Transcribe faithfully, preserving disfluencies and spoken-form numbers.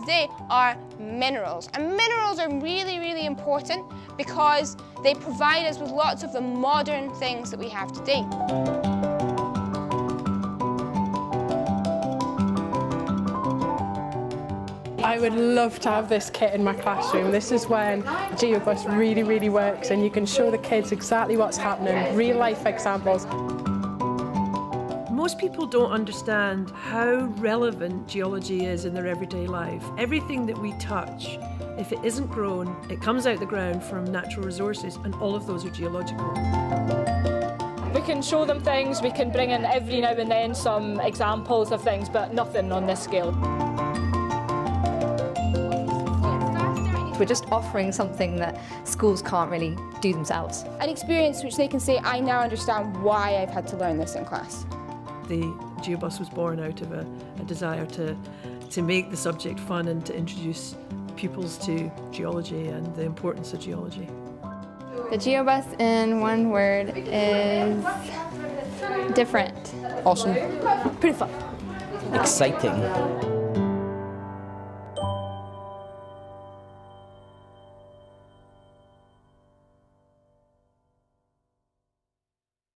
Today are minerals, and minerals are really really important because they provide us with lots of the modern things that we have today. I would love to have this kit in my classroom. This is when GeoBus really really works, and you can show the kids exactly what's happening, real life examples. Most people don't understand how relevant geology is in their everyday life. Everything that we touch, if it isn't grown, it comes out the ground from natural resources, and all of those are geological. We can show them things, we can bring in every now and then some examples of things, but nothing on this scale. We're just offering something that schools can't really do themselves. An experience which they can say, I now understand why I've had to learn this in class. The GeoBus was born out of a, a desire to, to make the subject fun and to introduce pupils to geology and the importance of geology. The GeoBus, in one word, is different. Awesome. Pretty fun. Exciting.